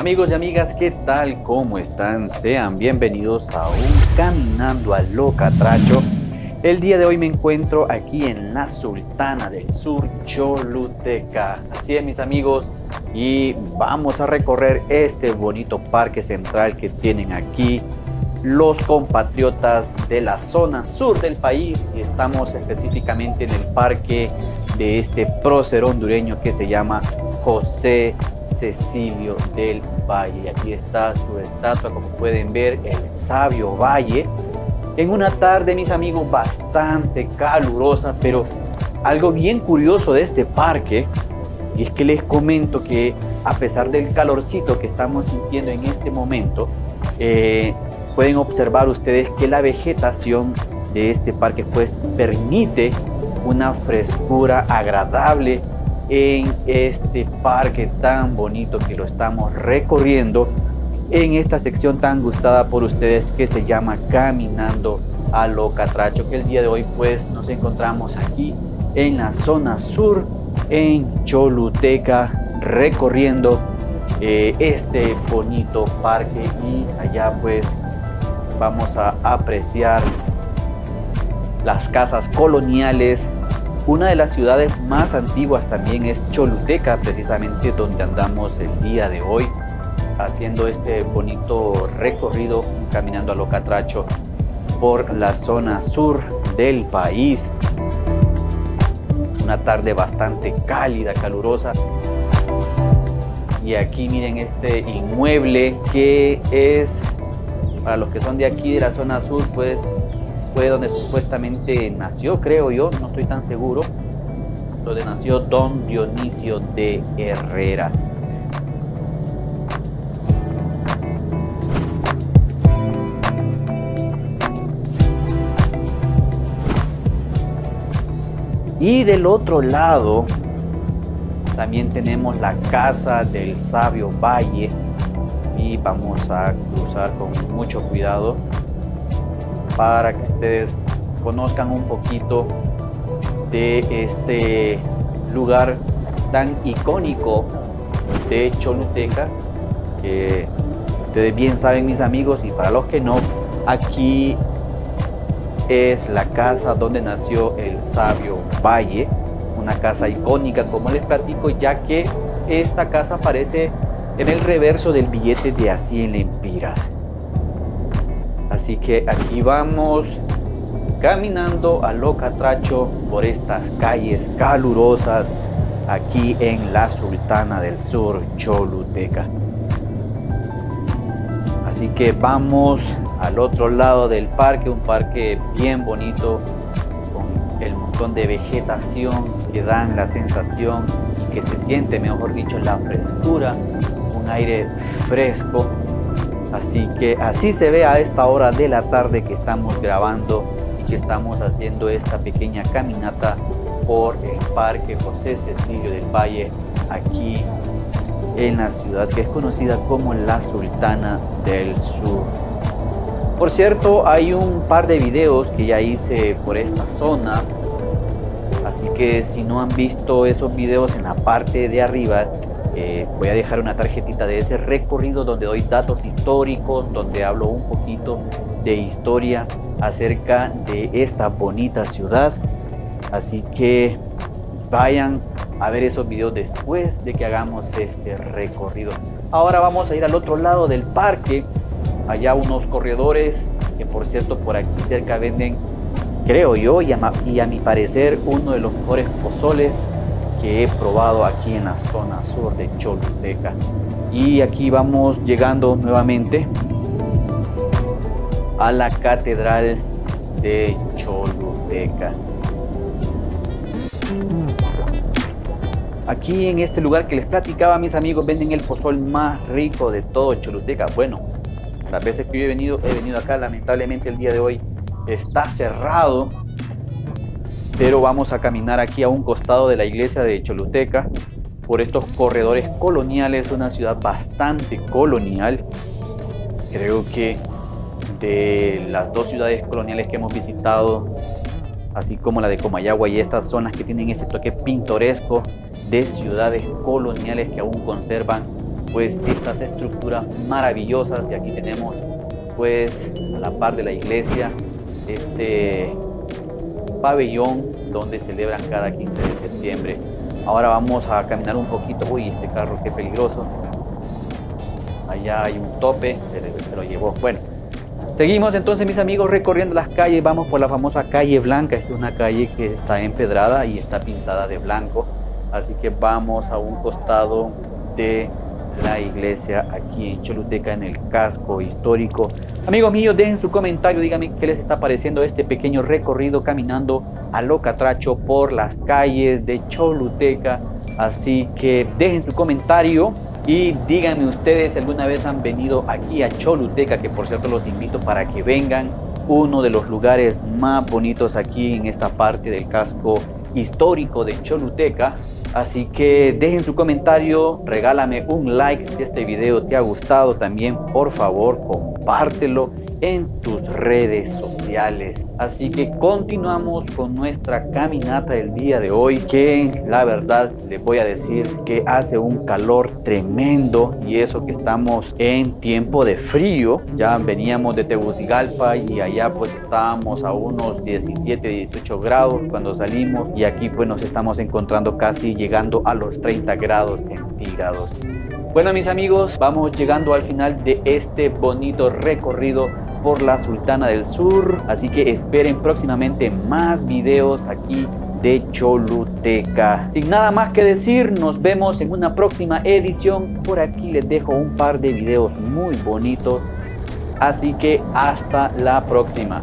Amigos y amigas, ¿qué tal? ¿Cómo están? Sean bienvenidos a un Caminando a lo Catracho. El día de hoy me encuentro aquí en la Sultana del Sur, Choluteca. Así es, mis amigos, y vamos a recorrer este bonito parque central que tienen aquí los compatriotas de la zona sur del país. Y estamos específicamente en el parque de este prócer hondureño que se llama José Cecilio del Valle. Aquí está su estatua, como pueden ver, el sabio Valle, en una tarde, mis amigos, bastante calurosa. Pero algo bien curioso de este parque, y es que les comento que a pesar del calorcito que estamos sintiendo en este momento, pueden observar ustedes que la vegetación de este parque pues permite una frescura agradable en este parque tan bonito que lo estamos recorriendo en esta sección tan gustada por ustedes que se llama Caminando a lo Catracho, que el día de hoy pues nos encontramos aquí en la zona sur, en Choluteca, recorriendo este bonito parque. Y allá pues vamos a apreciar las casas coloniales. Una de las ciudades más antiguas también es Choluteca, precisamente donde andamos el día de hoy, haciendo este bonito recorrido, caminando a lo Catracho por la zona sur del país. Una tarde bastante cálida, calurosa. Y aquí miren este inmueble que es, para los que son de aquí de la zona sur, pues fue donde supuestamente nació, creo yo, no estoy tan seguro, donde nació don Dionisio de Herrera. Y del otro lado también tenemos la casa del sabio Valle, y vamos a cruzar con mucho cuidado para que ustedes conozcan un poquito de este lugar tan icónico de Choluteca, que ustedes bien saben, mis amigos, y para los que no, aquí es la casa donde nació el sabio Valle, una casa icónica, como les platico, ya que esta casa aparece en el reverso del billete de a 100 lempiras. Así que aquí vamos caminando a lo Catracho por estas calles calurosas aquí en la Sultana del Sur, Choluteca. Así que vamos al otro lado del parque, un parque bien bonito con el montón de vegetación que dan la sensación, y que se siente, mejor dicho, la frescura, un aire fresco. Así que así se ve a esta hora de la tarde que estamos grabando y que estamos haciendo esta pequeña caminata por el parque José Cecilio del Valle, aquí en la ciudad que es conocida como la Sultana del Sur. Por cierto, hay un par de videos que ya hice por esta zona, así que si no han visto esos videos, en la parte de arriba voy a dejar una tarjetita de ese recorrido donde doy datos históricos, donde hablo un poquito de historia acerca de esta bonita ciudad. Así que vayan a ver esos videos después de que hagamos este recorrido. Ahora vamos a ir al otro lado del parque, allá unos corredores que, por cierto, por aquí cerca venden, creo yo, y a mi parecer, uno de los mejores pozoles que he probado aquí en la zona sur de Choluteca. Y aquí vamos llegando nuevamente a la Catedral de Choluteca. Aquí en este lugar que les platicaba, mis amigos, venden el pozol más rico de todo Choluteca. Bueno, las veces que yo he venido acá, lamentablemente el día de hoy está cerrado, pero vamos a caminar aquí a un costado de la iglesia de Choluteca por estos corredores coloniales. Una ciudad bastante colonial. Creo que de las dos ciudades coloniales que hemos visitado, así como la de Comayagua y estas zonas que tienen ese toque pintoresco de ciudades coloniales que aún conservan pues estas estructuras maravillosas, y aquí tenemos pues a la par de la iglesia este pabellón donde celebran cada 15 de septiembre. Ahora vamos a caminar un poquito. Uy, este carro qué peligroso, allá hay un tope, se lo llevó. Bueno, seguimos entonces, mis amigos, recorriendo las calles. Vamos por la famosa calle Blanca. Esta es una calle que está empedrada y está pintada de blanco, así que vamos a un costado de la iglesia aquí en Choluteca, en el casco histórico. Amigos míos, dejen su comentario, díganme qué les está pareciendo este pequeño recorrido caminando a lo catracho por las calles de Choluteca. Así que dejen su comentario y díganme ustedes si alguna vez han venido aquí a Choluteca, que por cierto los invito para que vengan, uno de los lugares más bonitos aquí en esta parte del casco histórico de Choluteca. Así que dejen su comentario, regálame un like si este video te ha gustado, también por favor compártelo en tus redes sociales. Así que continuamos con nuestra caminata del día de hoy, que la verdad les voy a decir que hace un calor tremendo, y eso que estamos en tiempo de frío. Ya veníamos de Tegucigalpa y allá pues estábamos a unos 17, 18 grados cuando salimos, y aquí pues nos estamos encontrando casi llegando a los 30 grados centígrados. Bueno, mis amigos, vamos llegando al final de este bonito recorrido por la Sultana del Sur, así que esperen próximamente más videos aquí de Choluteca. Sin nada más que decir, nos vemos en una próxima edición. Por aquí les dejo un par de videos muy bonitos, así que hasta la próxima.